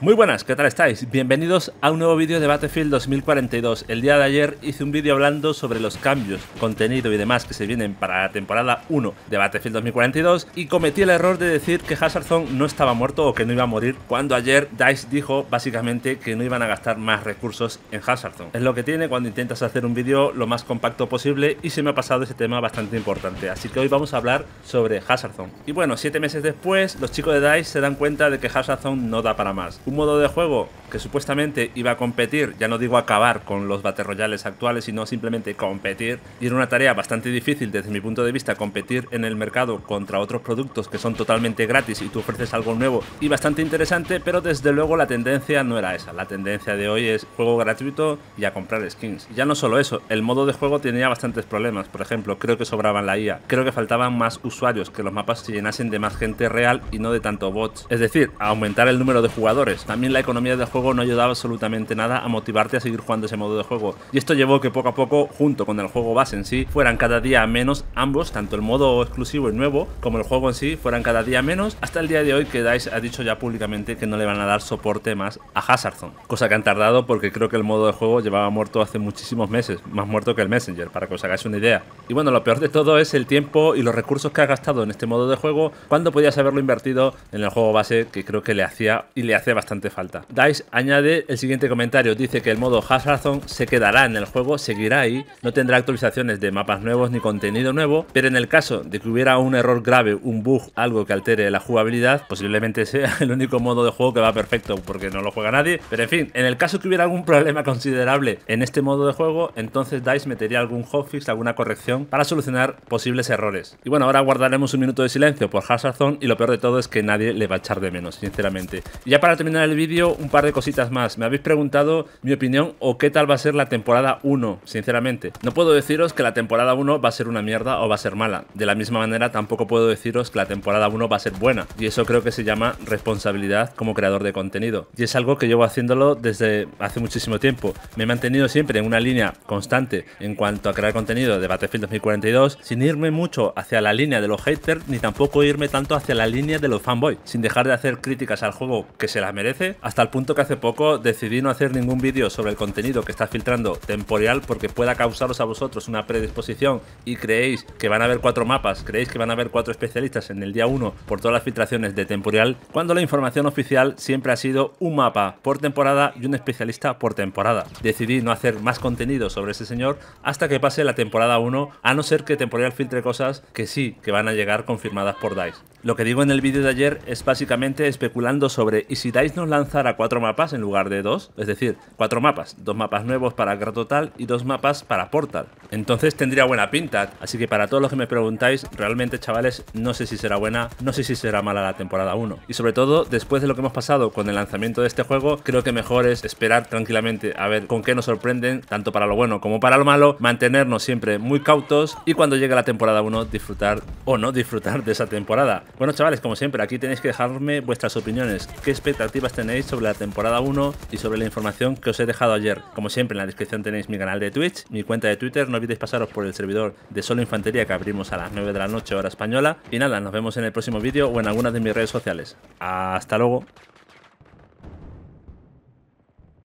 Muy buenas, ¿qué tal estáis? Bienvenidos a un nuevo vídeo de Battlefield 2042. El día de ayer hice un vídeo hablando sobre los cambios, contenido y demás que se vienen para la temporada 1 de Battlefield 2042 y cometí el error de decir que Hazard Zone no estaba muerto o que no iba a morir, cuando ayer DICE dijo básicamente que no iban a gastar más recursos en Hazard Zone. Es lo que tiene cuando intentas hacer un vídeo lo más compacto posible y se me ha pasado ese tema bastante importante, así que hoy vamos a hablar sobre Hazard Zone. Y bueno, 7 meses después los chicos de DICE se dan cuenta de que Hazard Zone no da para más. Un modo de juego que supuestamente iba a competir, ya no digo acabar con los Battle Royales actuales, sino simplemente competir, y era una tarea bastante difícil desde mi punto de vista, competir en el mercado contra otros productos que son totalmente gratis y tú ofreces algo nuevo y bastante interesante, pero desde luego la tendencia no era esa. La tendencia de hoy es juego gratuito y a comprar skins. Y ya no solo eso, el modo de juego tenía bastantes problemas. Por ejemplo, creo que sobraban la IA, creo que faltaban más usuarios, que los mapas se llenasen de más gente real y no de tanto bots, es decir, aumentar el número de jugadores. También la economía del juego no ayudaba absolutamente nada a motivarte a seguir jugando ese modo de juego, y esto llevó que poco a poco, junto con el juego base en sí, fueran cada día menos ambos, tanto el modo exclusivo y nuevo como el juego en sí, fueran cada día menos, hasta el día de hoy que DICE ha dicho ya públicamente que no le van a dar soporte más a Hazard Zone, cosa que han tardado porque creo que el modo de juego llevaba muerto hace muchísimos meses, más muerto que el Messenger, para que os hagáis una idea. Y bueno, lo peor de todo es el tiempo y los recursos que has gastado en este modo de juego cuando podías haberlo invertido en el juego base, que creo que le hacía y le hace bastante falta. DICE añade el siguiente comentario, dice que el modo Hazard Zone se quedará en el juego, seguirá ahí, no tendrá actualizaciones de mapas nuevos ni contenido nuevo, pero en el caso de que hubiera un error grave, un bug, algo que altere la jugabilidad, posiblemente sea el único modo de juego que va perfecto porque no lo juega nadie, pero en fin, en el caso que hubiera algún problema considerable en este modo de juego, entonces DICE metería algún hotfix, alguna corrección para solucionar posibles errores. Y bueno, ahora guardaremos un minuto de silencio por Hazard Zone, y lo peor de todo es que nadie le va a echar de menos, sinceramente. Y ya para terminar el vídeo, un par de cositas más. Me habéis preguntado mi opinión o qué tal va a ser la temporada 1, sinceramente. No puedo deciros que la temporada 1 va a ser una mierda o va a ser mala. De la misma manera, tampoco puedo deciros que la temporada 1 va a ser buena. Y eso creo que se llama responsabilidad como creador de contenido. Y es algo que llevo haciéndolo desde hace muchísimo tiempo. Me he mantenido siempre en una línea constante en cuanto a crear contenido de Battlefield 2042, sin irme mucho hacia la línea de los haters, ni tampoco irme tanto hacia la línea de los fanboys, sin dejar de hacer críticas al juego que se las merece, hasta el punto que hace poco decidí no hacer ningún vídeo sobre el contenido que está filtrando Temporal porque pueda causaros a vosotros una predisposición y creéis que van a haber 4 mapas, creéis que van a haber 4 especialistas en el día 1 por todas las filtraciones de Temporal, cuando la información oficial siempre ha sido un mapa por temporada y un especialista por temporada. Decidí no hacer más contenido sobre ese señor hasta que pase la temporada 1, a no ser que Temporal filtre cosas que sí que van a llegar confirmadas por DICE. Lo que digo en el vídeo de ayer es básicamente especulando sobre, ¿y si DICE nos lanzara 4 mapas en lugar de 2? Es decir, 4 mapas, 2 mapas nuevos para Guerra Total y 2 mapas para Portal. Entonces tendría buena pinta. Así que para todos los que me preguntáis, realmente chavales, no sé si será buena, no sé si será mala la temporada 1. Y sobre todo, después de lo que hemos pasado con el lanzamiento de este juego, creo que mejor es esperar tranquilamente a ver con qué nos sorprenden, tanto para lo bueno como para lo malo, mantenernos siempre muy cautos y cuando llegue la temporada 1 disfrutar o no disfrutar de esa temporada. Bueno chavales, como siempre, aquí tenéis que dejarme vuestras opiniones, qué expectativas tenéis sobre la temporada 1 y sobre la información que os he dejado ayer. Como siempre, en la descripción tenéis mi canal de Twitch, mi cuenta de Twitter, no olvidéis pasaros por el servidor de Solo Infantería que abrimos a las 9 de la noche hora española, y nada, nos vemos en el próximo vídeo o en algunas de mis redes sociales. Hasta luego.